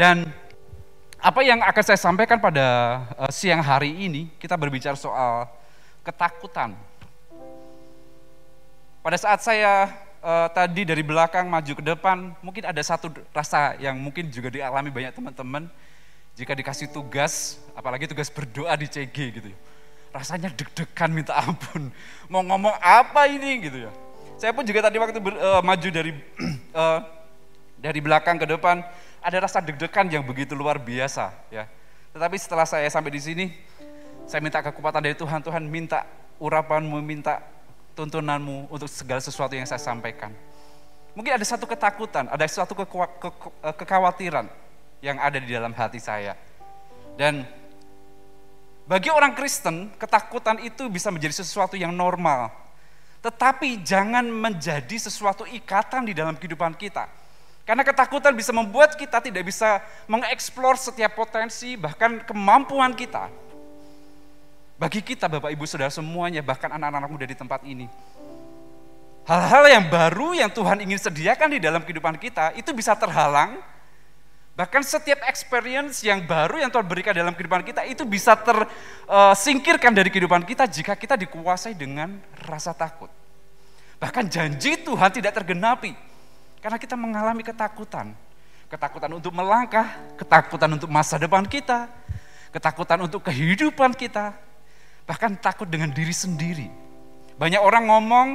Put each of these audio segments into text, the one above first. Dan apa yang akan saya sampaikan pada siang hari ini, kita berbicara soal ketakutan. Pada saat saya tadi dari belakang maju ke depan, mungkin ada satu rasa yang mungkin juga dialami banyak teman-teman, jika dikasih tugas, apalagi tugas berdoa di CG gitu. Rasanya deg-degan minta ampun, mau ngomong apa ini gitu ya. Saya pun juga tadi waktu maju dari belakang ke depan, ada rasa deg-degan yang begitu luar biasa ya. Tetapi setelah saya sampai di sini, saya minta kekuatan dari Tuhan. Tuhan, minta urapanmu, minta tuntunanmu untuk segala sesuatu yang saya sampaikan. Mungkin ada satu ketakutan, ada suatu kekhawatiran yang ada di dalam hati saya. Dan bagi orang Kristen, ketakutan itu bisa menjadi sesuatu yang normal. Tetapi jangan menjadi sesuatu ikatan di dalam kehidupan kita. Karena ketakutan bisa membuat kita tidak bisa mengeksplor setiap potensi, bahkan kemampuan kita. Bagi kita Bapak Ibu Saudara semuanya, bahkan anak-anak muda di tempat ini, hal-hal yang baru yang Tuhan ingin sediakan di dalam kehidupan kita itu bisa terhalang. Bahkan setiap experience yang baru yang Tuhan berikan dalam kehidupan kita itu bisa tersingkirkan dari kehidupan kita jika kita dikuasai dengan rasa takut. Bahkan janji Tuhan tidak tergenapi. Karena kita mengalami ketakutan. Ketakutan untuk melangkah, ketakutan untuk masa depan kita, ketakutan untuk kehidupan kita, bahkan takut dengan diri sendiri. Banyak orang ngomong,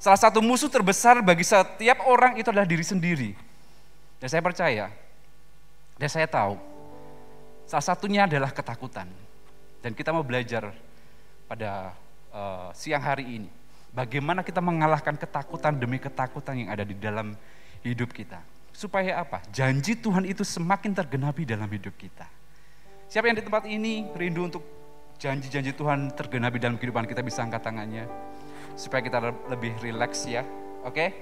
salah satu musuh terbesar bagi setiap orang itu adalah diri sendiri. Dan saya percaya, dan saya tahu, salah satunya adalah ketakutan. Dan kita mau belajar pada siang hari ini, bagaimana kita mengalahkan ketakutan demi ketakutan yang ada di dalam hidup kita. Supaya apa? Janji Tuhan itu semakin tergenapi dalam hidup kita. Siapa yang di tempat ini rindu untuk janji-janji Tuhan tergenapi dalam kehidupan kita, bisa angkat tangannya. Supaya kita lebih rileks ya. Oke?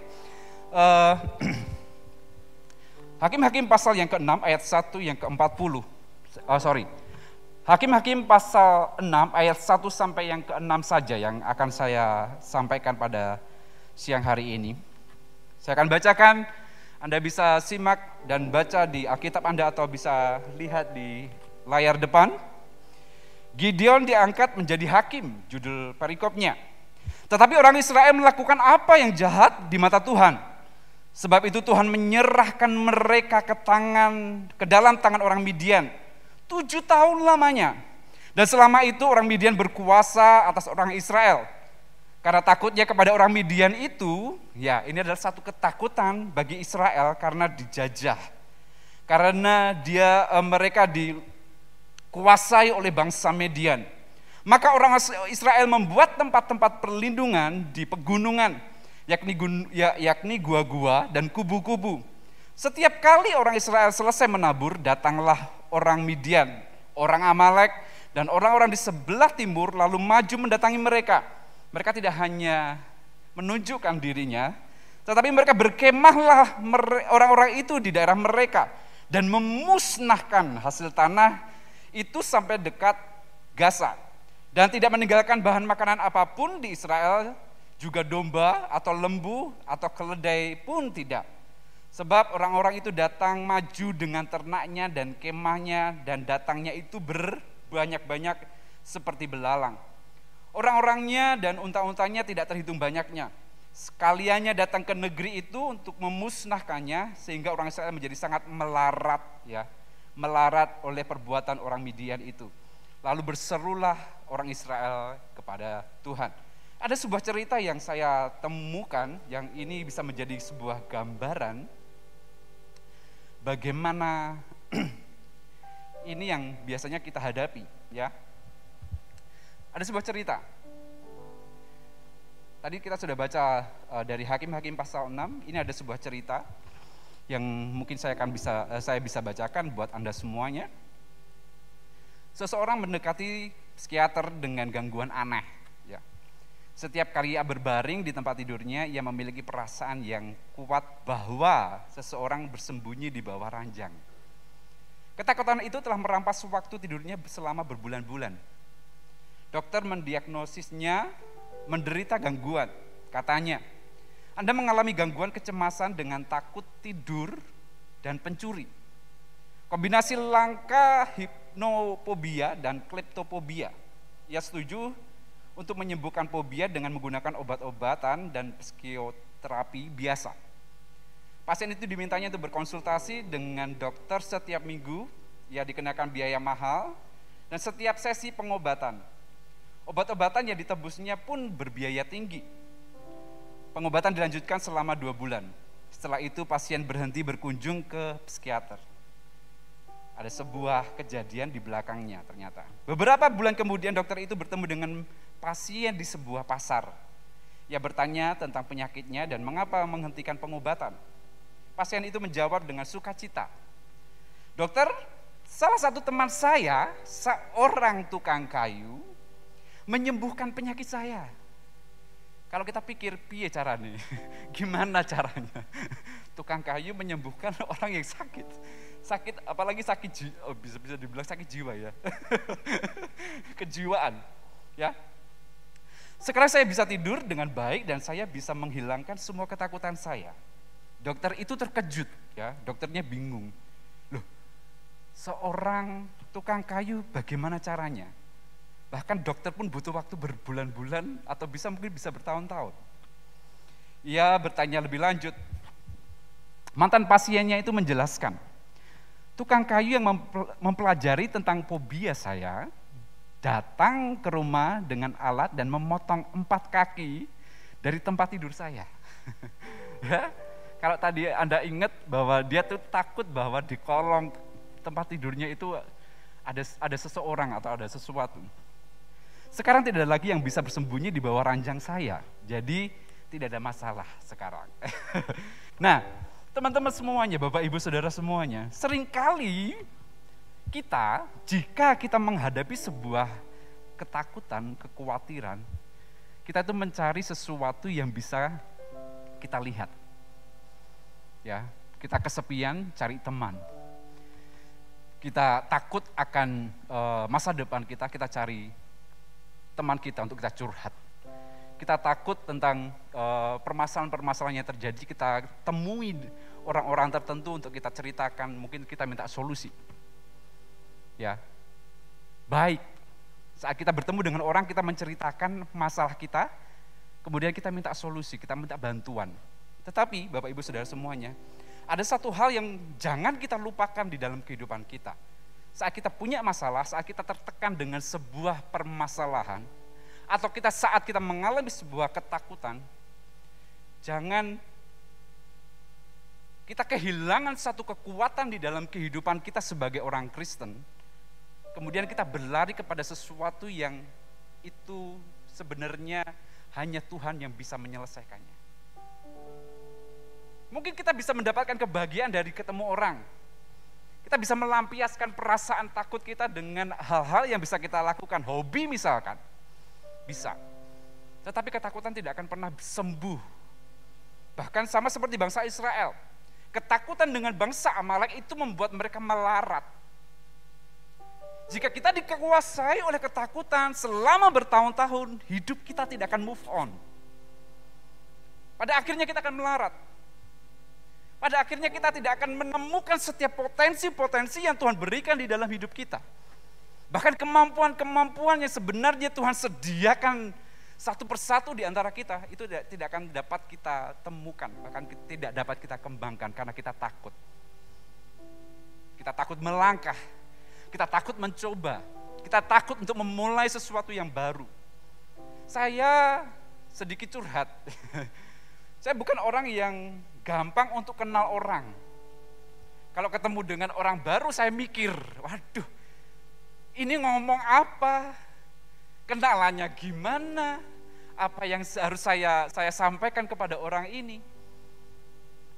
Hakim-hakim pasal yang ke-6 ayat 1 yang ke-40. Hakim-hakim pasal 6 ayat 1 sampai yang ke-6 saja yang akan saya sampaikan pada siang hari ini. Saya akan bacakan, Anda bisa simak dan baca di Alkitab Anda atau bisa lihat di layar depan. Gideon diangkat menjadi hakim, judul perikopnya. Tetapi orang Israel melakukan apa yang jahat di mata Tuhan. Sebab itu Tuhan menyerahkan mereka ke dalam tangan orang Midian 7 tahun lamanya. Dan selama itu orang Midian berkuasa atas orang Israel. Karena takutnya kepada orang Midian itu, ya ini adalah satu ketakutan bagi Israel karena dijajah. Karena mereka dikuasai oleh bangsa Midian. Maka orang Israel membuat tempat-tempat perlindungan di pegunungan, yakni gua-gua dan kubu-kubu. Setiap kali orang Israel selesai menabur, datanglah orang Midian, orang Amalek, dan orang-orang di sebelah timur lalu maju mendatangi mereka. Mereka tidak hanya menunjukkan dirinya, tetapi mereka berkemahlah orang-orang itu di daerah mereka dan memusnahkan hasil tanah itu sampai dekat Gaza. Dan tidak meninggalkan bahan makanan apapun di Israel, juga domba atau lembu atau keledai pun tidak. Sebab orang-orang itu datang maju dengan ternaknya dan kemahnya dan datangnya itu berbanyak-banyak seperti belalang. Orang-orangnya dan unta-untanya tidak terhitung banyaknya. Sekaliannya datang ke negeri itu untuk memusnahkannya, sehingga orang Israel menjadi sangat melarat oleh perbuatan orang Midian itu. Lalu berserulah orang Israel kepada Tuhan. Ada sebuah cerita yang saya temukan, yang ini bisa menjadi sebuah gambaran bagaimana ini yang biasanya kita hadapi, ya. Ada sebuah cerita. Tadi kita sudah baca dari Hakim-hakim pasal 6. Ini ada sebuah cerita yang mungkin saya bisa bacakan buat Anda semuanya. Seseorang mendekati psikiater dengan gangguan aneh. Ya. Setiap kali ia berbaring di tempat tidurnya, ia memiliki perasaan yang kuat bahwa seseorang bersembunyi di bawah ranjang. Ketakutan itu telah merampas waktu tidurnya selama berbulan-bulan. Dokter mendiagnosisnya menderita gangguan. Katanya, Anda mengalami gangguan kecemasan dengan takut tidur dan pencuri. Kombinasi langka hipnofobia dan kleptofobia. Ia setuju untuk menyembuhkan fobia dengan menggunakan obat-obatan dan psikoterapi biasa. Pasien itu dimintanya untuk berkonsultasi dengan dokter setiap minggu, ia dikenakan biaya mahal, dan setiap sesi pengobatan. Obat-obatan yang ditebusnya pun berbiaya tinggi. Pengobatan dilanjutkan selama 2 bulan. Setelah itu pasien berhenti berkunjung ke psikiater. Ada sebuah kejadian di belakangnya ternyata. Beberapa bulan kemudian dokter itu bertemu dengan pasien di sebuah pasar. Ia bertanya tentang penyakitnya dan mengapa menghentikan pengobatan. Pasien itu menjawab dengan sukacita. Dokter, salah satu teman saya, seorang tukang kayu, menyembuhkan penyakit saya. Kalau kita pikir, piye caranya? Gimana caranya? Tukang kayu menyembuhkan orang yang sakit. Sakit, apalagi sakit jiwa, oh, bisa dibilang sakit jiwa ya, kejiwaan ya. Sekarang saya bisa tidur dengan baik dan saya bisa menghilangkan semua ketakutan saya. Dokter itu terkejut ya, dokternya bingung. Loh, seorang tukang kayu bagaimana caranya? Bahkan dokter pun butuh waktu berbulan-bulan atau bisa mungkin bisa bertahun-tahun. Ia bertanya lebih lanjut. Mantan pasiennya itu menjelaskan. Tukang kayu yang mempelajari tentang fobia saya datang ke rumah dengan alat dan memotong 4 kaki dari tempat tidur saya. Ya, kalau tadi Anda ingat bahwa dia tuh takut bahwa di kolong tempat tidurnya itu ada seseorang atau ada sesuatu. Sekarang tidak ada lagi yang bisa bersembunyi di bawah ranjang saya. Jadi tidak ada masalah sekarang. Nah, teman-teman semuanya, Bapak Ibu Saudara semuanya, seringkali kita, jika kita menghadapi sebuah ketakutan, kekhawatiran, kita itu mencari sesuatu yang bisa kita lihat. Ya, kita kesepian, cari teman. Kita takut akan masa depan kita cari teman kita untuk kita curhat. Kita takut tentang permasalahan-permasalahan yang terjadi, kita temui orang-orang tertentu untuk kita ceritakan, mungkin kita minta solusi. Ya, baik, saat kita bertemu dengan orang, kita menceritakan masalah kita, kemudian kita minta solusi, kita minta bantuan. Tetapi, Bapak Ibu Saudara semuanya, ada satu hal yang jangan kita lupakan di dalam kehidupan kita. Saat kita punya masalah, saat kita tertekan dengan sebuah permasalahan, atau kita saat kita mengalami sebuah ketakutan, jangan kita kehilangan satu kekuatan di dalam kehidupan kita sebagai orang Kristen, kemudian kita berlari kepada sesuatu yang itu sebenarnya hanya Tuhan yang bisa menyelesaikannya. Mungkin kita bisa mendapatkan kebahagiaan dari ketemu orang, kita bisa melampiaskan perasaan takut kita dengan hal-hal yang bisa kita lakukan, hobi misalkan. Bisa, tetapi ketakutan tidak akan pernah sembuh. Bahkan sama seperti bangsa Israel, ketakutan dengan bangsa Amalek itu membuat mereka melarat. Jika kita dikuasai oleh ketakutan selama bertahun-tahun, hidup kita tidak akan move on. Pada akhirnya kita akan melarat. Pada akhirnya kita tidak akan menemukan setiap potensi-potensi yang Tuhan berikan di dalam hidup kita. Bahkan kemampuan-kemampuan yang sebenarnya Tuhan sediakan satu persatu di antara kita, itu tidak akan dapat kita temukan, bahkan tidak dapat kita kembangkan karena kita takut. Kita takut melangkah, kita takut mencoba, kita takut untuk memulai sesuatu yang baru. Saya sedikit curhat, saya bukan orang yang gampang untuk kenal orang. Kalau ketemu dengan orang baru saya mikir, waduh, ini ngomong apa, kenalannya gimana, apa yang harus saya sampaikan kepada orang ini.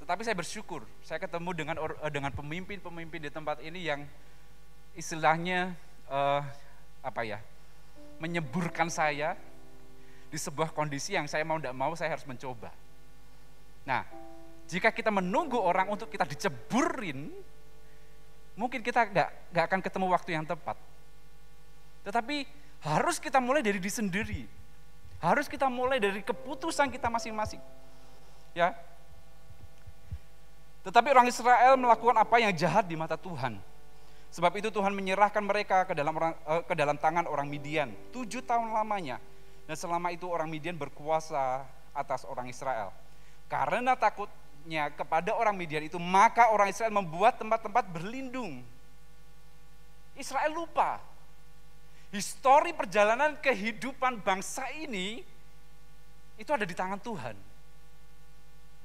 Tetapi saya bersyukur, saya ketemu dengan pemimpin-pemimpin di tempat ini yang istilahnya menyeburkan saya di sebuah kondisi yang saya mau tidak mau saya harus mencoba. Nah, jika kita menunggu orang untuk kita diceburin, mungkin kita nggak akan ketemu waktu yang tepat. Tetapi harus kita mulai dari diri sendiri. Harus kita mulai dari keputusan kita masing-masing. Ya. Tetapi orang Israel melakukan apa yang jahat di mata Tuhan. Sebab itu Tuhan menyerahkan mereka ke dalam tangan orang Midian 7 tahun lamanya. Dan selama itu orang Midian berkuasa atas orang Israel. Karena takutnya kepada orang Midian itu, maka orang Israel membuat tempat-tempat berlindung. Israel lupa. Histori perjalanan kehidupan bangsa ini itu ada di tangan Tuhan.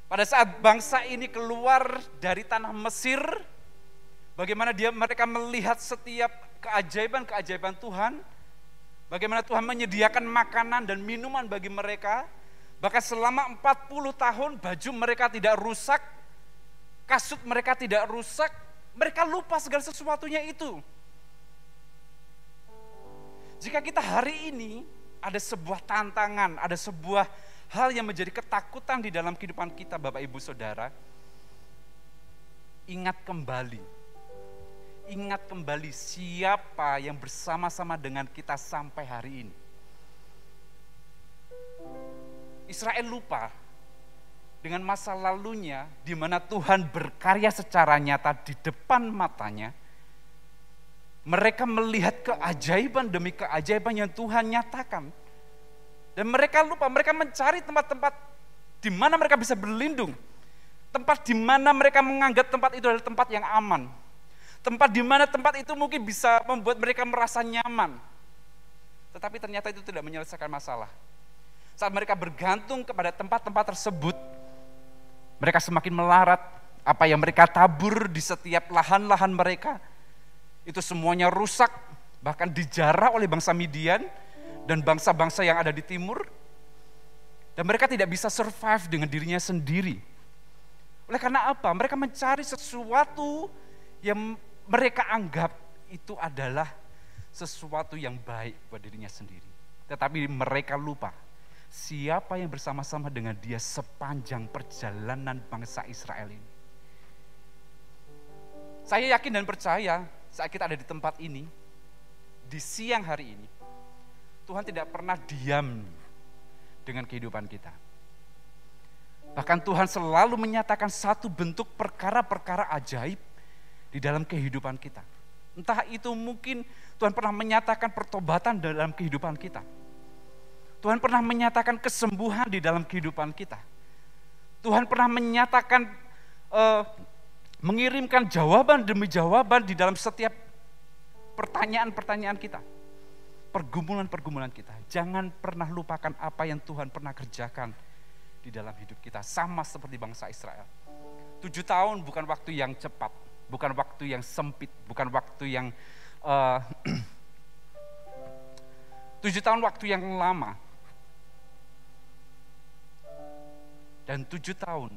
Pada saat bangsa ini keluar dari tanah Mesir, bagaimana mereka melihat setiap keajaiban-keajaiban Tuhan, bagaimana Tuhan menyediakan makanan dan minuman bagi mereka, bahkan selama 40 tahun baju mereka tidak rusak, kasut mereka tidak rusak, mereka lupa segala sesuatunya itu. Jika kita hari ini ada sebuah tantangan, ada sebuah hal yang menjadi ketakutan di dalam kehidupan kita, Bapak Ibu Saudara, ingat kembali. Ingat kembali siapa yang bersama-sama dengan kita sampai hari ini. Israel lupa dengan masa lalunya di mana Tuhan berkarya secara nyata di depan matanya. Mereka melihat keajaiban demi keajaiban yang Tuhan nyatakan. Dan mereka lupa, mereka mencari tempat-tempat di mana mereka bisa berlindung. Tempat di mana mereka menganggap tempat itu adalah tempat yang aman. Tempat di mana tempat itu mungkin bisa membuat mereka merasa nyaman. Tetapi ternyata itu tidak menyelesaikan masalah. Saat mereka bergantung kepada tempat-tempat tersebut, mereka semakin melarat. Apa yang mereka tabur di setiap lahan-lahan mereka, itu semuanya rusak. Bahkan dijara oleh bangsa Midian dan bangsa-bangsa yang ada di timur. Dan mereka tidak bisa survive dengan dirinya sendiri. Oleh karena apa? Mereka mencari sesuatu yang mereka anggap itu adalah sesuatu yang baik buat dirinya sendiri. Tetapi mereka lupa siapa yang bersama-sama dengan dia sepanjang perjalanan bangsa Israel ini. Saya yakin dan percaya saat kita ada di tempat ini, di siang hari ini, Tuhan tidak pernah diam dengan kehidupan kita. Bahkan Tuhan selalu menyatakan satu bentuk perkara-perkara ajaib di dalam kehidupan kita. Entah itu mungkin Tuhan pernah menyatakan pertobatan dalam kehidupan kita. Tuhan pernah menyatakan kesembuhan di dalam kehidupan kita. Tuhan pernah menyatakan, mengirimkan jawaban demi jawaban di dalam setiap pertanyaan-pertanyaan kita. Pergumulan-pergumulan kita. Jangan pernah lupakan apa yang Tuhan pernah kerjakan di dalam hidup kita. Sama seperti bangsa Israel. 7 tahun bukan waktu yang cepat. Bukan waktu yang sempit, bukan waktu yang 7 tahun waktu yang lama. Dan 7 tahun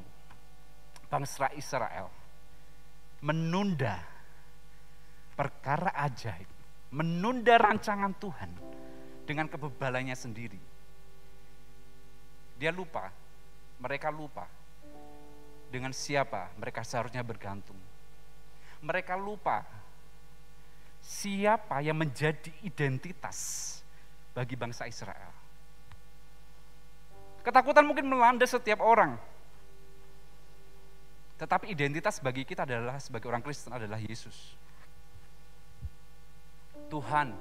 bangsa Israel menunda perkara ajaib, menunda rancangan Tuhan dengan kebebalannya sendiri. Dia lupa, mereka lupa dengan siapa mereka seharusnya bergantung. Mereka lupa siapa yang menjadi identitas bagi bangsa Israel. Ketakutan mungkin melanda setiap orang. Tetapi identitas bagi kita adalah, sebagai orang Kristen, adalah Yesus. Tuhan,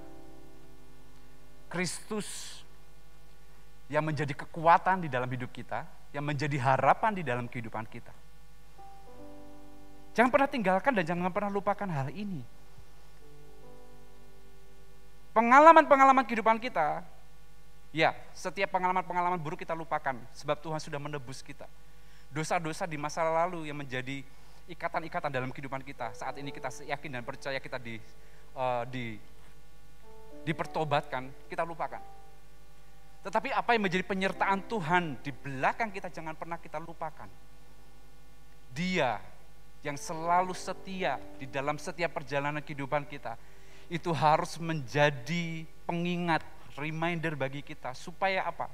Kristus yang menjadi kekuatan di dalam hidup kita, yang menjadi harapan di dalam kehidupan kita. Jangan pernah tinggalkan dan jangan pernah lupakan hal ini. Pengalaman-pengalaman kehidupan kita, ya, setiap pengalaman-pengalaman buruk kita lupakan, sebab Tuhan sudah menebus kita. Dosa-dosa di masa lalu yang menjadi ikatan-ikatan dalam kehidupan kita, saat ini kita yakin dan percaya kita dipertobatkan, kita lupakan. Tetapi apa yang menjadi penyertaan Tuhan di belakang kita, jangan pernah kita lupakan. Dia yang selalu setia di dalam setiap perjalanan kehidupan kita, itu harus menjadi pengingat, reminder bagi kita, supaya apa?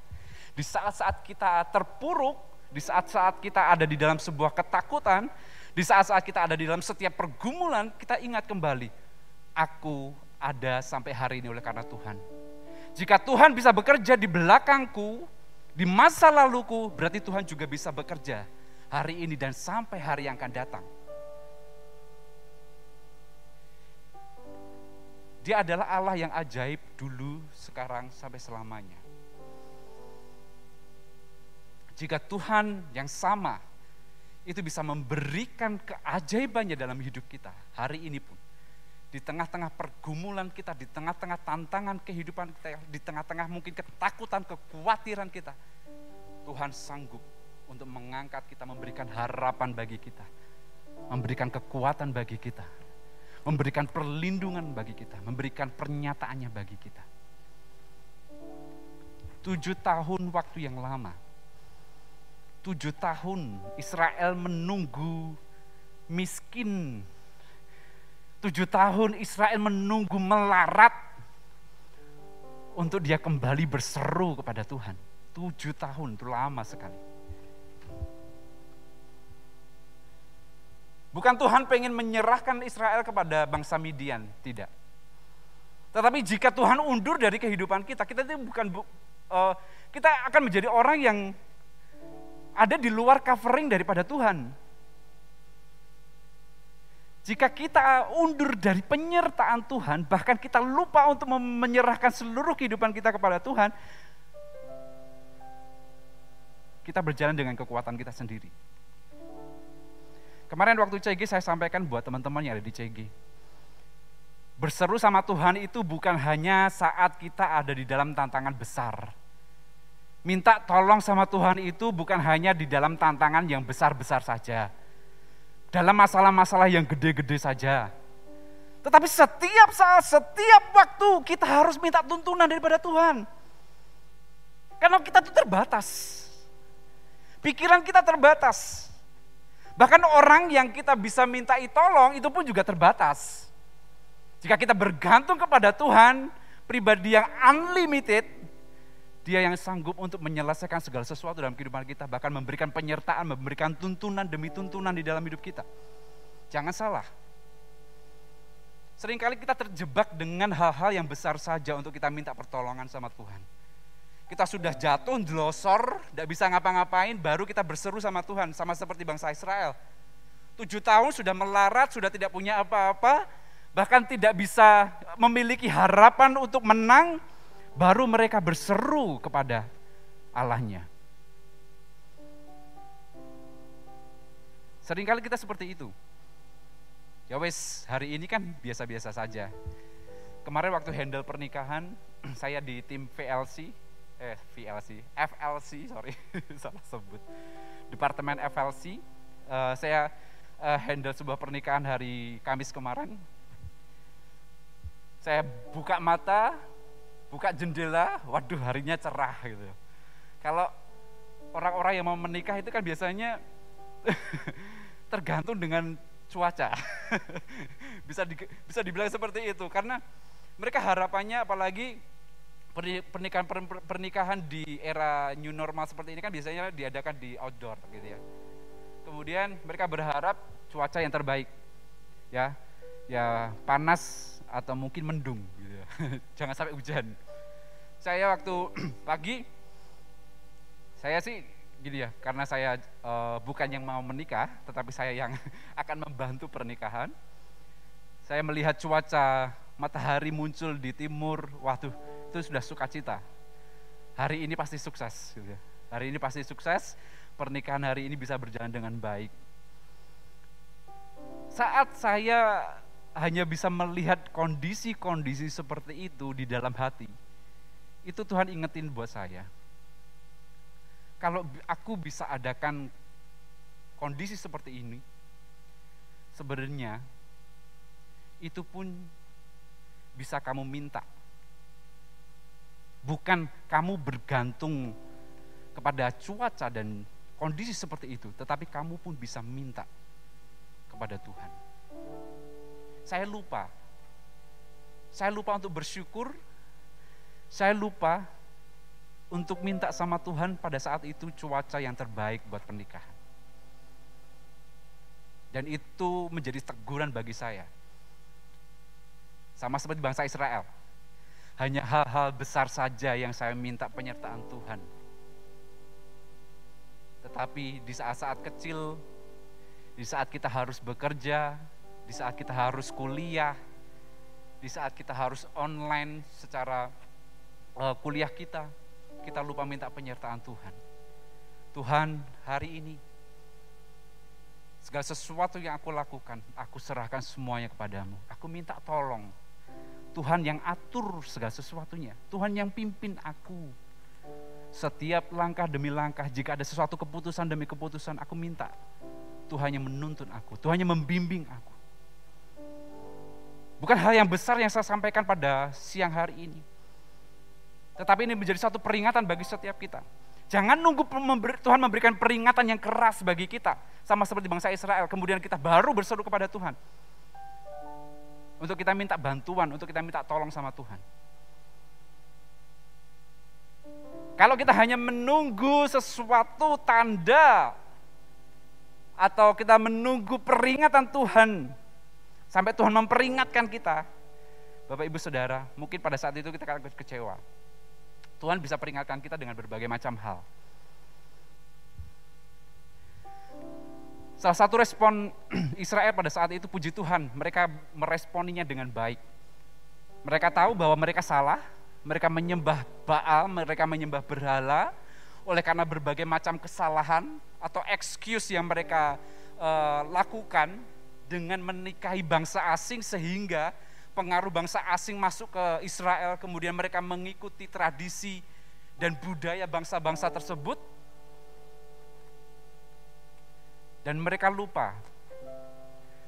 Di saat-saat kita terpuruk, di saat-saat kita ada di dalam sebuah ketakutan, di saat-saat kita ada di dalam setiap pergumulan, kita ingat kembali, aku ada sampai hari ini oleh karena Tuhan. Jika Tuhan bisa bekerja di belakangku, di masa laluku, berarti Tuhan juga bisa bekerja hari ini dan sampai hari yang akan datang. Dia adalah Allah yang ajaib dulu, sekarang, sampai selamanya. Jika Tuhan yang sama itu bisa memberikan keajaibannya dalam hidup kita hari ini pun, di tengah-tengah pergumulan kita, di tengah-tengah tantangan kehidupan kita, di tengah-tengah mungkin ketakutan, kekhawatiran kita, Tuhan sanggup untuk mengangkat kita, memberikan harapan bagi kita, memberikan kekuatan bagi kita, memberikan perlindungan bagi kita, memberikan pernyataannya bagi kita. 7 tahun waktu yang lama, 7 tahun Israel menunggu miskin, 7 tahun Israel menunggu melarat untuk dia kembali berseru kepada Tuhan. 7 tahun itu lama sekali. Bukan Tuhan pengen menyerahkan Israel kepada bangsa Midian, tidak. Tetapi jika Tuhan undur dari kehidupan kita, kita akan menjadi orang yang ada di luar covering daripada Tuhan. Jika kita undur dari penyertaan Tuhan, bahkan kita lupa untuk menyerahkan seluruh kehidupan kita kepada Tuhan, kita berjalan dengan kekuatan kita sendiri. Kemarin waktu CG saya sampaikan buat teman-teman yang ada di CG. Berseru sama Tuhan itu bukan hanya saat kita ada di dalam tantangan besar. Minta tolong sama Tuhan itu bukan hanya di dalam tantangan yang besar-besar saja. Dalam masalah-masalah yang gede-gede saja. Tetapi setiap saat, setiap waktu kita harus minta tuntunan daripada Tuhan. Karena kita itu terbatas. Pikiran kita terbatas. Bahkan orang yang kita bisa mintai tolong itu pun juga terbatas. Jika kita bergantung kepada Tuhan, pribadi yang unlimited, Dia yang sanggup untuk menyelesaikan segala sesuatu dalam kehidupan kita, bahkan memberikan penyertaan, memberikan tuntunan demi tuntunan di dalam hidup kita. Jangan salah. Seringkali kita terjebak dengan hal-hal yang besar saja untuk kita minta pertolongan sama Tuhan. Kita sudah jatuh, delosor, tidak bisa ngapa-ngapain, baru kita berseru sama Tuhan, sama seperti bangsa Israel. 7 tahun sudah melarat, sudah tidak punya apa-apa, bahkan tidak bisa memiliki harapan untuk menang, baru mereka berseru kepada Allahnya. Seringkali kita seperti itu. Ya wes, hari ini kan biasa-biasa saja. Kemarin waktu handle pernikahan, saya di tim FLC, Departemen FLC. Saya handle sebuah pernikahan hari Kamis kemarin. Saya buka mata, buka jendela, waduh harinya cerah gitu. Kalau orang-orang yang mau menikah itu kan biasanya tergantung dengan cuaca. Bisa dibilang seperti itu, karena mereka harapannya, apalagi pernikahan di era new normal seperti ini kan biasanya diadakan di outdoor gitu ya. Kemudian mereka berharap cuaca yang terbaik. Ya panas atau mungkin mendung gitu ya. Jangan sampai hujan. Saya waktu pagi, saya sih gini ya, karena saya bukan yang mau menikah, tetapi saya yang akan membantu pernikahan. Saya melihat cuaca, matahari muncul di timur, waduh itu sudah sukacita. Hari ini pasti sukses gitu ya. Hari ini pasti sukses, pernikahan hari ini bisa berjalan dengan baik. Saat saya hanya bisa melihat kondisi-kondisi seperti itu di dalam hati, itu Tuhan ingetin buat saya, kalau aku bisa adakan kondisi seperti ini, sebenarnya itu pun bisa kamu minta. Bukan kamu bergantung kepada cuaca dan kondisi seperti itu, tetapi kamu pun bisa minta kepada Tuhan. Saya lupa untuk bersyukur, saya lupa untuk minta sama Tuhan pada saat itu cuaca yang terbaik buat pernikahan. Dan itu menjadi teguran bagi saya. Sama seperti bangsa Israel, hanya hal-hal besar saja yang saya minta penyertaan Tuhan. Tetapi di saat-saat kecil, di saat kita harus bekerja, di saat kita harus kuliah, di saat kita harus online secara kuliah kita, kita lupa minta penyertaan Tuhan. Tuhan, hari ini segala sesuatu yang aku lakukan, aku serahkan semuanya kepadamu. Aku minta tolong. Tuhan yang atur segala sesuatunya. Tuhan yang pimpin aku. Setiap langkah demi langkah, jika ada sesuatu keputusan demi keputusan, aku minta Tuhan yang menuntun aku. Tuhan yang membimbing aku. Bukan hal yang besar yang saya sampaikan pada siang hari ini. Tetapi ini menjadi satu peringatan bagi setiap kita. Jangan nunggu Tuhan memberikan peringatan yang keras bagi kita. Sama seperti bangsa Israel. Kemudian kita baru berseru kepada Tuhan. Untuk kita minta bantuan, untuk kita minta tolong sama Tuhan. Kalau kita hanya menunggu sesuatu tanda, atau kita menunggu peringatan Tuhan, sampai Tuhan memperingatkan kita, Bapak Ibu Saudara, mungkin pada saat itu kita akan kecewa. Tuhan bisa peringatkan kita dengan berbagai macam hal. Salah satu respon Israel pada saat itu, puji Tuhan, mereka meresponinya dengan baik. Mereka tahu bahwa mereka salah, mereka menyembah Baal, mereka menyembah berhala, oleh karena berbagai macam kesalahan atau excuse yang mereka lakukan dengan menikahi bangsa asing, sehingga pengaruh bangsa asing masuk ke Israel, kemudian mereka mengikuti tradisi dan budaya bangsa-bangsa tersebut, dan mereka lupa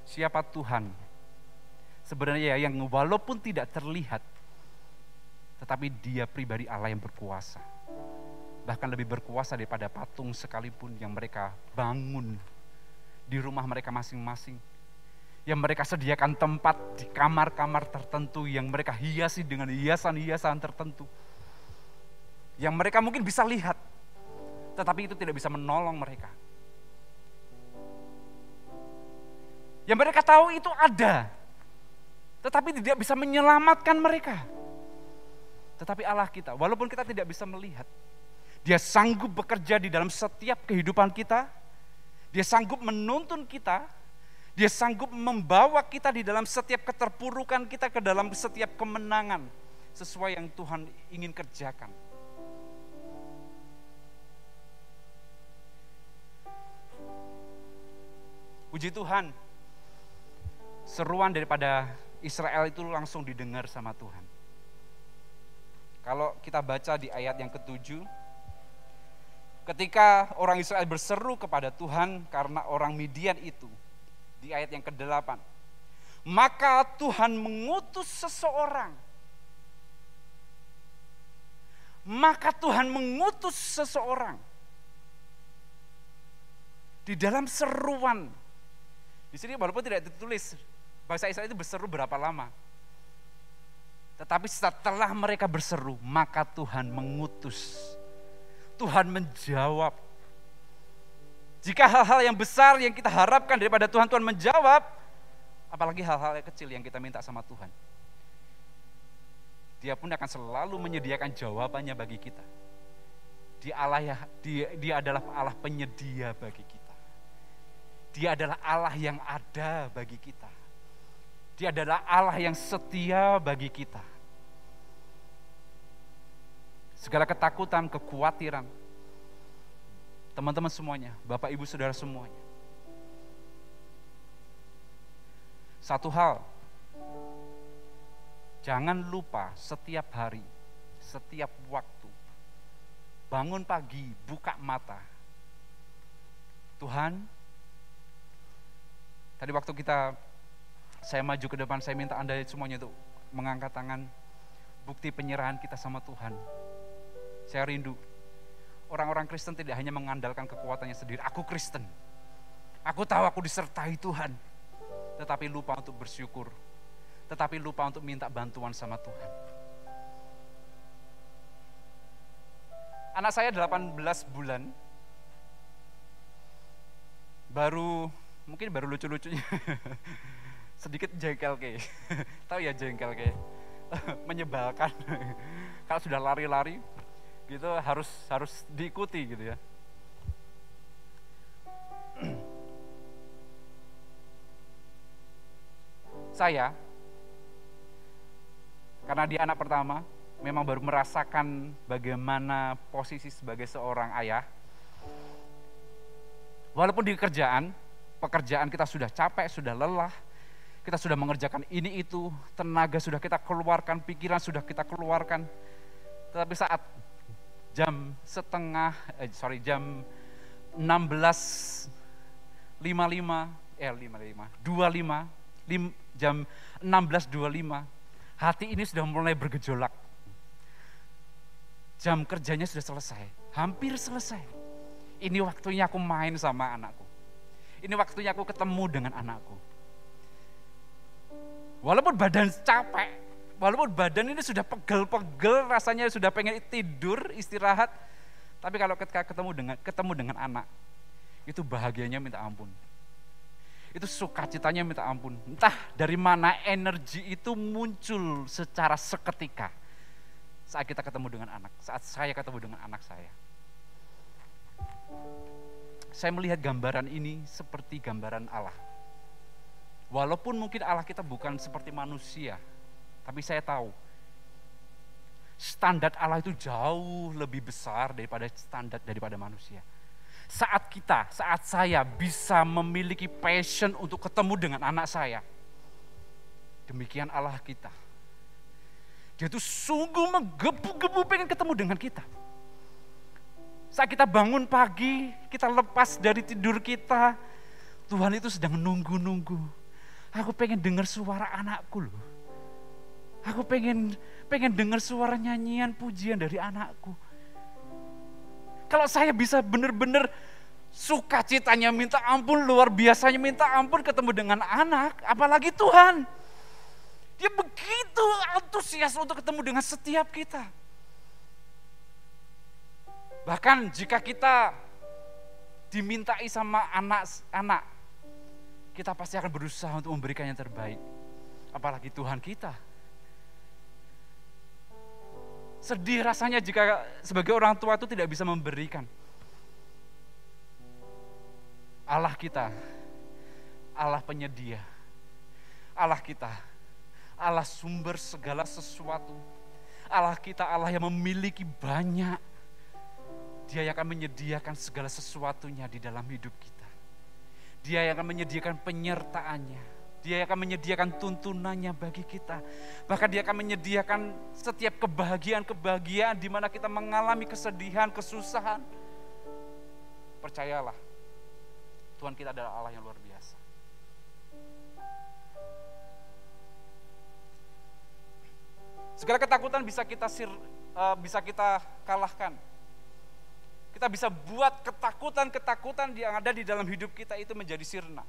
siapa Tuhan sebenarnya, yang walaupun tidak terlihat, tetapi Dia pribadi Allah yang berkuasa, bahkan lebih berkuasa daripada patung sekalipun yang mereka bangun di rumah mereka masing-masing, yang mereka sediakan tempat di kamar-kamar tertentu, yang mereka hiasi dengan hiasan-hiasan tertentu, yang mereka mungkin bisa lihat, tetapi itu tidak bisa menolong mereka. Yang mereka tahu itu ada, tetapi tidak bisa menyelamatkan mereka. Tetapi Allah kita, walaupun kita tidak bisa melihat, Dia sanggup bekerja di dalam setiap kehidupan kita, Dia sanggup menuntun kita, Dia sanggup membawa kita di dalam setiap keterpurukan kita ke dalam setiap kemenangan sesuai yang Tuhan ingin kerjakan. Puji Tuhan, seruan daripada Israel itu langsung didengar sama Tuhan. Kalau kita baca di ayat yang ke-7, ketika orang Israel berseru kepada Tuhan karena orang Midian itu, di ayat yang ke-8, maka Tuhan mengutus seseorang. Maka Tuhan mengutus seseorang. Di dalam seruan. Di sini walaupun tidak ditulis, bangsa Israel itu berseru berapa lama. Tetapi setelah mereka berseru, maka Tuhan mengutus. Tuhan menjawab. Jika hal-hal yang besar yang kita harapkan daripada Tuhan, Tuhan menjawab, apalagi hal-hal yang kecil yang kita minta sama Tuhan. Dia pun akan selalu menyediakan jawabannya bagi kita. Dia adalah Allah penyedia bagi kita. Dia adalah Allah yang ada bagi kita. Dia adalah Allah yang setia bagi kita. Segala ketakutan, kekhawatiran, teman-teman semuanya, Bapak Ibu Saudara semuanya. Satu hal, jangan lupa setiap hari, setiap waktu, bangun pagi, buka mata. Tuhan, tadi waktu saya maju ke depan, saya minta Anda semuanya itu mengangkat tangan, bukti penyerahan kita sama Tuhan. Saya rindu. Orang-orang Kristen tidak hanya mengandalkan kekuatannya sendiri. Aku Kristen. Aku tahu aku disertai Tuhan. Tetapi lupa untuk bersyukur. Tetapi lupa untuk minta bantuan sama Tuhan. Anak saya 18 bulan. Mungkin baru lucu-lucunya. Sedikit jengkel kayak. Tahu ya jengkel kayak. Menyebalkan. Kalau sudah lari-lari, gitu harus diikuti gitu ya. Saya Karena dia anak pertama, memang baru merasakan bagaimana posisi sebagai seorang ayah. Walaupun di pekerjaan kita sudah capek, sudah lelah, kita sudah mengerjakan ini itu, tenaga sudah kita keluarkan, pikiran sudah kita keluarkan. Tetapi saat jam 16:25, hati ini sudah mulai bergejolak. Jam kerjanya sudah selesai, hampir selesai. Ini waktunya aku main sama anakku. Ini waktunya aku ketemu dengan anakku. Walaupun badan capek, walaupun badan ini sudah pegel-pegel, rasanya sudah pengen tidur, istirahat. Tapi kalau ketika ketemu dengan anak, itu bahagianya minta ampun. Itu sukacitanya minta ampun. Entah dari mana energi itu muncul secara seketika. Saat kita ketemu dengan anak, saat saya ketemu dengan anak saya melihat gambaran ini seperti gambaran Allah. Walaupun mungkin Allah kita bukan seperti manusia, tapi saya tahu standar Allah itu jauh lebih besar daripada manusia. Saat saya bisa memiliki passion untuk ketemu dengan anak saya, demikian Allah kita. Dia itu sungguh menggebu-gebu pengen ketemu dengan kita. Saat kita bangun pagi, kita lepas dari tidur kita, Tuhan itu sedang nunggu-nunggu. Aku pengen dengar suara anakku loh. Aku pengen dengar suara nyanyian pujian dari anakku. Kalau saya bisa benar-benar sukacitanya minta ampun, luar biasanya minta ampun ketemu dengan anak, apalagi Tuhan. Dia begitu antusias untuk ketemu dengan setiap kita. Bahkan jika kita dimintai sama anak-anak, kita pasti akan berusaha untuk memberikan yang terbaik. Apalagi Tuhan kita. Sedih rasanya jika sebagai orang tua itu tidak bisa memberikan. Allah kita, Allah penyedia, Allah kita, Allah sumber segala sesuatu. Allah kita, Allah yang memiliki banyak. Dia yang akan menyediakan segala sesuatunya di dalam hidup kita. Dia yang akan menyediakan penyertaannya. Dia yang akan menyediakan tuntunannya bagi kita. Bahkan dia akan menyediakan setiap kebahagiaan-kebahagiaan di mana kita mengalami kesedihan, kesusahan. Percayalah, Tuhan kita adalah Allah yang luar biasa. Segala ketakutan bisa kita kalahkan. Kita bisa buat ketakutan-ketakutan yang ada di dalam hidup kita itu menjadi sirna.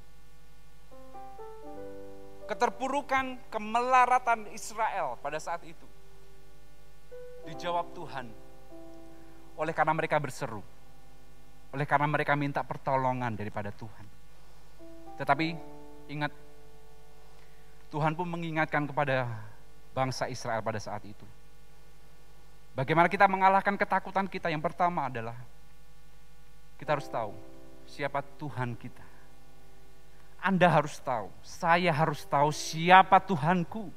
Keterpurukan, kemelaratan Israel pada saat itu dijawab Tuhan. Oleh karena mereka berseru, oleh karena mereka minta pertolongan daripada Tuhan. Tetapi ingat, Tuhan pun mengingatkan kepada bangsa Israel pada saat itu. Bagaimana kita mengalahkan ketakutan kita? Yang pertama adalah kita harus tahu siapa Tuhan kita. Anda harus tahu, saya harus tahu siapa Tuhanku.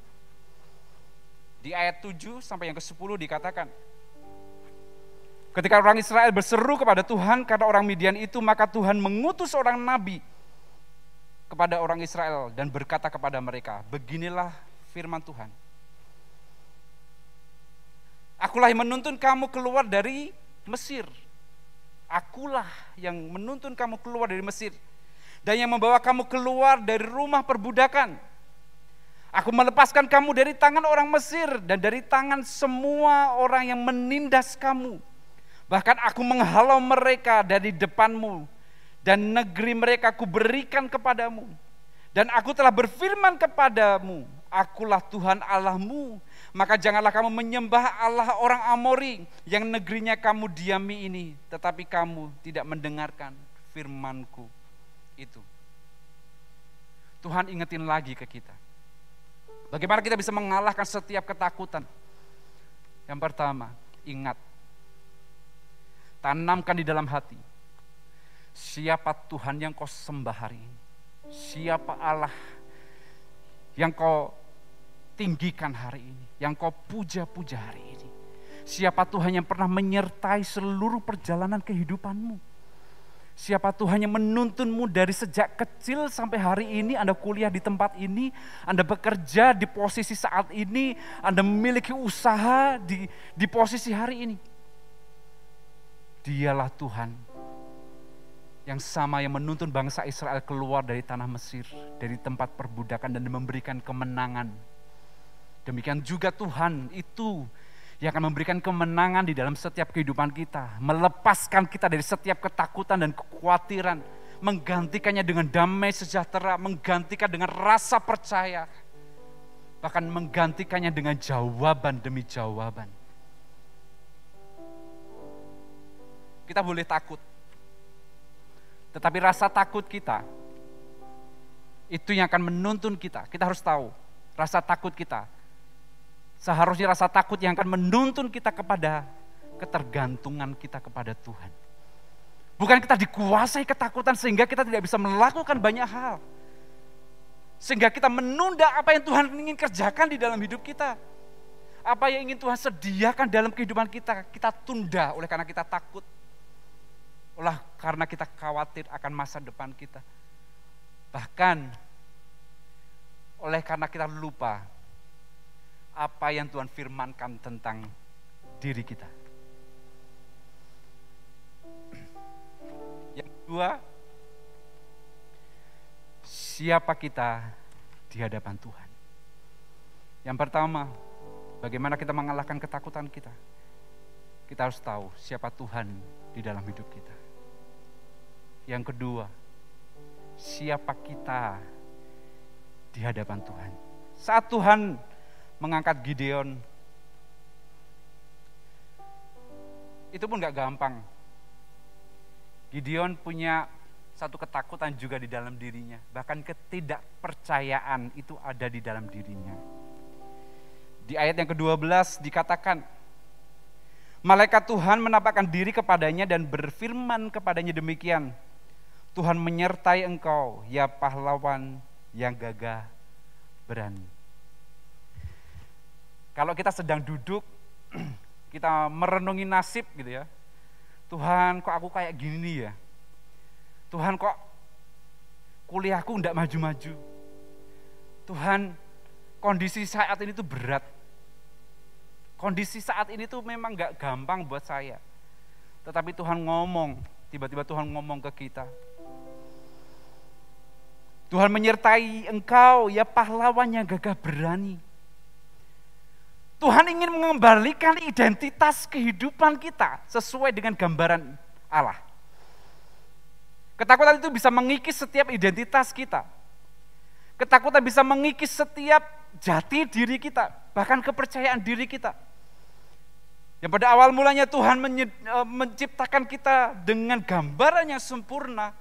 Di ayat 7 sampai yang ke-10 dikatakan, ketika orang Israel berseru kepada Tuhan karena orang Midian itu, maka Tuhan mengutus seorang nabi kepada orang Israel dan berkata kepada mereka, beginilah firman Tuhan. Akulah yang menuntun kamu keluar dari Mesir. Akulah yang menuntun kamu keluar dari Mesir dan yang membawa kamu keluar dari rumah perbudakan. Aku melepaskan kamu dari tangan orang Mesir dan dari tangan semua orang yang menindas kamu. Bahkan aku menghalau mereka dari depanmu dan negeri mereka kuberikan kepadamu. Dan aku telah berfirman kepadamu, akulah Tuhan Allahmu. Maka janganlah kamu menyembah Allah orang Amori yang negerinya kamu diami ini, tetapi kamu tidak mendengarkan firmanku itu. Tuhan ingetin lagi ke kita. Bagaimana kita bisa mengalahkan setiap ketakutan? Yang pertama, ingat. Tanamkan di dalam hati. Siapa Tuhan yang kau sembah hari ini? Siapa Allah yang kau tinggikan hari ini, yang Kau puja-puja hari ini. Siapa Tuhan yang pernah menyertai seluruh perjalanan kehidupanmu? Siapa Tuhan yang menuntunmu dari sejak kecil sampai hari ini? Anda kuliah di tempat ini, Anda bekerja di posisi saat ini, Anda memiliki usaha di posisi hari ini. Dialah Tuhan yang sama yang menuntun bangsa Israel keluar dari tanah Mesir, dari tempat perbudakan, dan memberikan kemenangan. Demikian juga Tuhan itu yang akan memberikan kemenangan di dalam setiap kehidupan kita, melepaskan kita dari setiap ketakutan dan kekhawatiran, menggantikannya dengan damai sejahtera, menggantikan dengan rasa percaya, bahkan menggantikannya dengan jawaban demi jawaban. Kita boleh takut, tetapi rasa takut kita itu yang akan menuntun kita. Kita harus tahu rasa takut kita. Seharusnya rasa takut yang akan menuntun kita kepada ketergantungan kita kepada Tuhan. Bukan kita dikuasai ketakutan sehingga kita tidak bisa melakukan banyak hal. Sehingga kita menunda apa yang Tuhan ingin kerjakan di dalam hidup kita. Apa yang ingin Tuhan sediakan dalam kehidupan kita, kita tunda oleh karena kita takut. Oleh karena kita khawatir akan masa depan kita. Bahkan oleh karena kita lupa apa yang Tuhan firmankan tentang diri kita. Yang kedua, siapa kita di hadapan Tuhan? Yang pertama, bagaimana kita mengalahkan ketakutan kita? Kita harus tahu siapa Tuhan di dalam hidup kita. Yang kedua, siapa kita di hadapan Tuhan? Saat Tuhan mengangkat Gideon, itu pun gak gampang. Gideon punya satu ketakutan juga di dalam dirinya. Bahkan ketidakpercayaan itu ada di dalam dirinya. Di ayat yang ke-12 dikatakan, malaikat Tuhan menampakkan diri kepadanya dan berfirman kepadanya demikian, Tuhan menyertai engkau, ya pahlawan yang gagah berani. Kalau kita sedang duduk, kita merenungi nasib gitu ya. Tuhan, kok aku kayak gini ya? Tuhan, kok kuliahku enggak maju-maju? Tuhan, kondisi saat ini tuh berat. Kondisi saat ini tuh memang enggak gampang buat saya. Tetapi Tuhan ngomong, tiba-tiba Tuhan ngomong ke kita. Tuhan menyertai engkau, ya pahlawan yang gagah berani. Tuhan ingin mengembalikan identitas kehidupan kita sesuai dengan gambaran Allah. Ketakutan itu bisa mengikis setiap identitas kita. Ketakutan bisa mengikis setiap jati diri kita, bahkan kepercayaan diri kita. Yang pada awal mulanya Tuhan menciptakan kita dengan gambaran yang sempurna.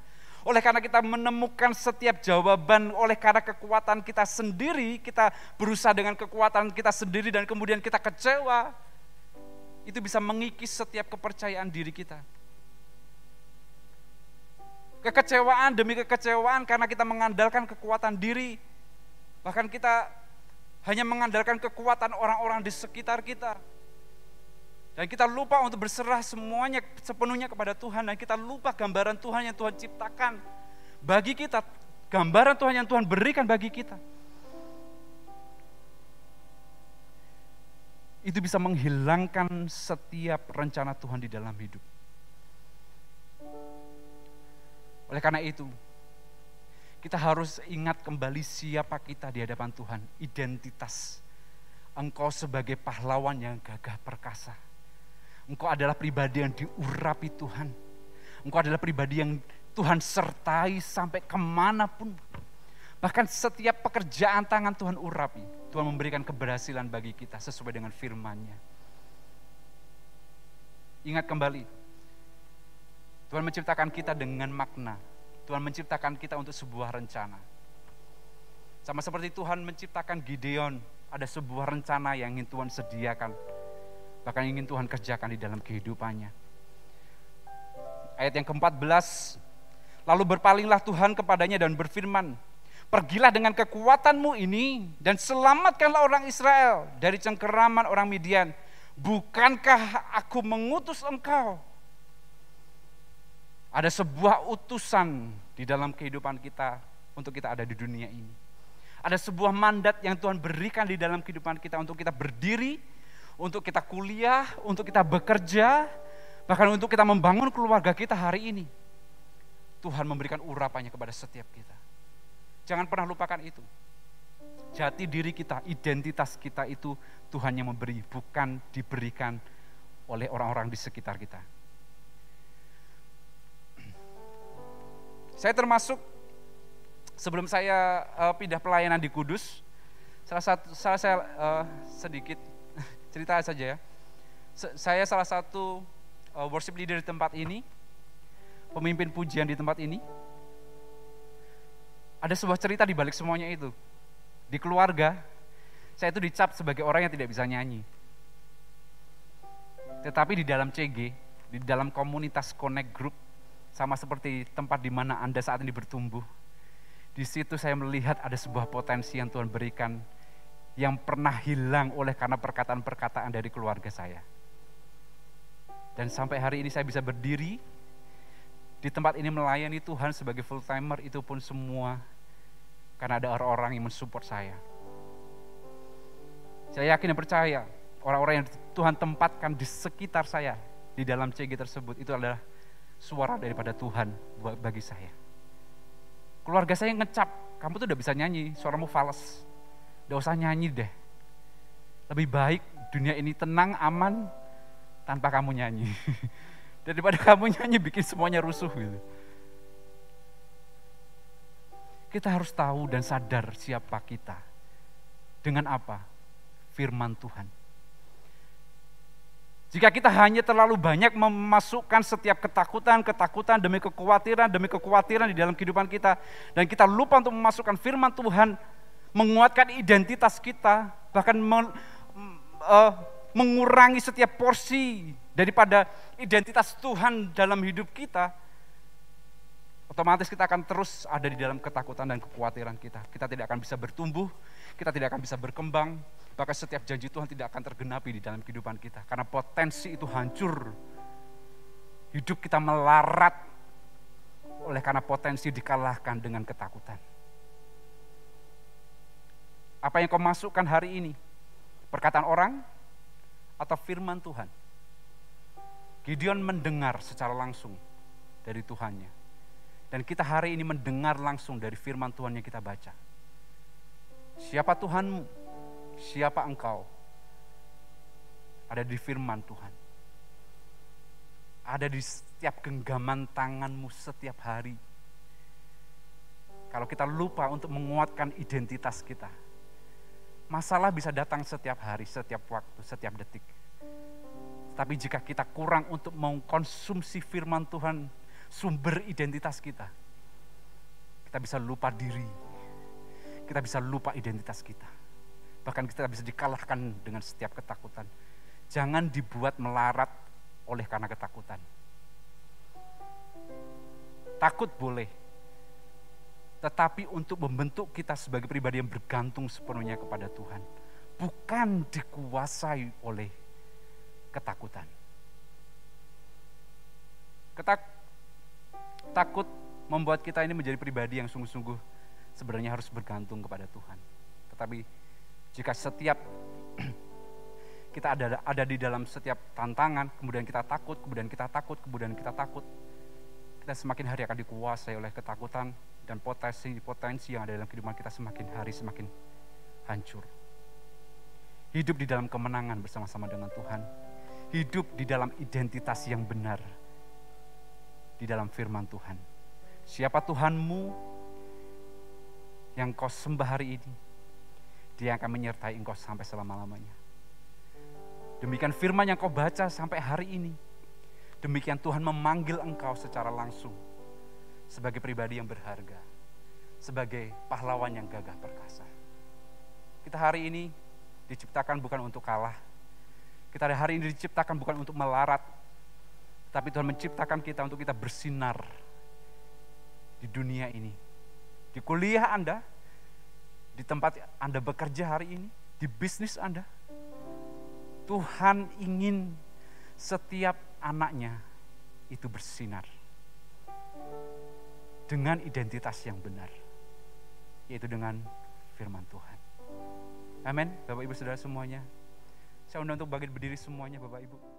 Oleh karena kita menemukan setiap jawaban, oleh karena kekuatan kita sendiri, kita berusaha dengan kekuatan kita sendiri dan kemudian kita kecewa, itu bisa mengikis setiap kepercayaan diri kita. Kekecewaan demi kekecewaan karena kita mengandalkan kekuatan diri, bahkan kita hanya mengandalkan kekuatan orang-orang di sekitar kita. Dan kita lupa untuk berserah semuanya sepenuhnya kepada Tuhan. Dan kita lupa gambaran Tuhan yang Tuhan ciptakan bagi kita. Gambaran Tuhan yang Tuhan berikan bagi kita. Itu bisa menghilangkan setiap rencana Tuhan di dalam hidup. Oleh karena itu, kita harus ingat kembali siapa kita di hadapan Tuhan. Identitas. Engkau sebagai pahlawan yang gagah perkasa. Engkau adalah pribadi yang diurapi Tuhan. Engkau adalah pribadi yang Tuhan sertai sampai kemanapun. Bahkan setiap pekerjaan tangan Tuhan urapi. Tuhan memberikan keberhasilan bagi kita sesuai dengan firman-Nya. Ingat kembali, Tuhan menciptakan kita dengan makna. Tuhan menciptakan kita untuk sebuah rencana. Sama seperti Tuhan menciptakan Gideon, ada sebuah rencana yang ingin Tuhan sediakan. Bahkan ingin Tuhan kerjakan di dalam kehidupannya. Ayat yang ke-14, lalu berpalinglah Tuhan kepadanya dan berfirman, Pergilah dengan kekuatanmu ini dan selamatkanlah orang Israel dari cengkeraman orang Midian. Bukankah aku mengutus engkau? Ada sebuah utusan di dalam kehidupan kita untuk kita ada di dunia ini. Ada sebuah mandat yang Tuhan berikan di dalam kehidupan kita untuk kita berdiri, untuk kita kuliah, untuk kita bekerja, bahkan untuk kita membangun keluarga kita hari ini. Tuhan memberikan urapannya kepada setiap kita. Jangan pernah lupakan itu. Jati diri kita, identitas kita itu Tuhan yang memberi, bukan diberikan oleh orang-orang di sekitar kita. Saya termasuk, sebelum saya pindah pelayanan di Kudus, sedikit cerita saja ya. Saya salah satu worship leader di tempat ini, pemimpin pujian di tempat ini. Ada sebuah cerita di balik semuanya itu. Di keluarga, saya itu dicap sebagai orang yang tidak bisa nyanyi. Tetapi di dalam CG, di dalam komunitas Connect Group, sama seperti tempat di mana Anda saat ini bertumbuh, di situ saya melihat ada sebuah potensi yang Tuhan berikan yang pernah hilang oleh karena perkataan-perkataan dari keluarga saya. Dan sampai hari ini saya bisa berdiri di tempat ini melayani Tuhan sebagai full timer, itu pun semua karena ada orang-orang yang mensupport saya. Saya yakin dan percaya orang-orang yang Tuhan tempatkan di sekitar saya di dalam CG tersebut itu adalah suara daripada Tuhan bagi saya. Keluarga saya ngecap, kamu tuh udah bisa nyanyi, suaramu fals, gak usah nyanyi deh. Lebih baik dunia ini tenang, aman tanpa kamu nyanyi. Daripada kamu nyanyi bikin semuanya rusuh gitu. Kita harus tahu dan sadar siapa kita. Dengan apa? Firman Tuhan. Jika kita hanya terlalu banyak memasukkan setiap ketakutan demi kekhawatiran di dalam kehidupan kita, dan kita lupa untuk memasukkan firman Tuhan, menguatkan identitas kita, bahkan mengurangi setiap porsi daripada identitas Tuhan dalam hidup kita, otomatis kita akan terus ada di dalam ketakutan dan kekhawatiran kita. Kita tidak akan bisa bertumbuh, kita tidak akan bisa berkembang, bahkan setiap janji Tuhan tidak akan tergenapi di dalam kehidupan kita. Karena potensi itu hancur. Hidup kita melarat oleh karena potensi dikalahkan dengan ketakutan. Apa yang kau masukkan hari ini? Perkataan orang atau firman Tuhan? Gideon mendengar secara langsung dari Tuhannya. Dan kita hari ini mendengar langsung dari firman Tuhan yang kita baca. Siapa Tuhanmu? Siapa engkau? Ada di firman Tuhan. Ada di setiap genggaman tanganmu setiap hari. Kalau kita lupa untuk menguatkan identitas kita, masalah bisa datang setiap hari, setiap waktu, setiap detik. Tapi jika kita kurang untuk mengkonsumsi firman Tuhan, sumber identitas kita, kita bisa lupa diri, kita bisa lupa identitas kita. Bahkan kita bisa dikalahkan dengan setiap ketakutan. Jangan dibuat melarat oleh karena ketakutan. Takut boleh, tetapi untuk membentuk kita sebagai pribadi yang bergantung sepenuhnya kepada Tuhan. Bukan dikuasai oleh ketakutan. Takut membuat kita ini menjadi pribadi yang sungguh-sungguh sebenarnya harus bergantung kepada Tuhan. Tetapi jika setiap kita ada di dalam setiap tantangan, kemudian kita takut, kita semakin hari akan dikuasai oleh ketakutan, dan potensi yang ada dalam kehidupan kita semakin hari semakin hancur. Hidup di dalam kemenangan bersama-sama dengan Tuhan. Hidup di dalam identitas yang benar, di dalam firman Tuhan. Siapa Tuhanmu yang kau sembah hari ini, Dia akan menyertai engkau sampai selama-lamanya. Demikian firman yang kau baca sampai hari ini, demikian Tuhan memanggil engkau secara langsung sebagai pribadi yang berharga, sebagai pahlawan yang gagah perkasa. Kita hari ini diciptakan bukan untuk kalah. Kita hari ini diciptakan bukan untuk melarat, tapi Tuhan menciptakan kita untuk kita bersinar di dunia ini. Di kuliah Anda, di tempat Anda bekerja hari ini, di bisnis Anda. Tuhan ingin setiap anaknya itu bersinar dengan identitas yang benar, yaitu dengan firman Tuhan. Amin. Bapak Ibu Saudara semuanya, saya undang untuk bangkit berdiri semuanya Bapak Ibu.